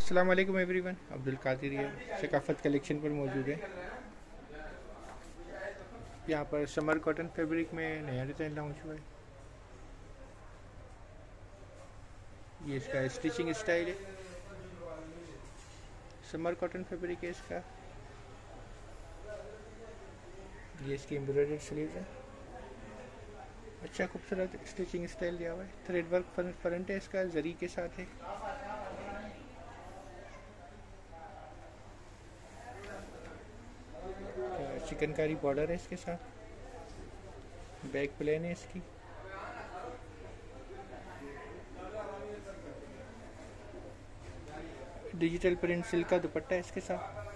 अस्सलाम वालेकुम everyone, Abdul Qadir Saqafat collection पर मौजूद है। यहाँ पर समर कॉटन फैब्रिक में नया डिज़ाइन लॉन्च हुआ है। ये इसका स्टिचिंग स्टाइल है, समर कॉटन फैब्रिक है इसका। ये इसकी एम्ब्रॉयडर्ड स्लीव है, अच्छा खूबसूरत स्टिचिंग स्टाइल दिया हुआ है। थ्रेड वर्क फ्रंट है इसका, जरी के साथ है। चिकनकारी बॉर्डर है इसके साथ, बैक प्लेन है इसकी। डिजिटल प्रिंट सिल्क का दुपट्टा है इसके साथ।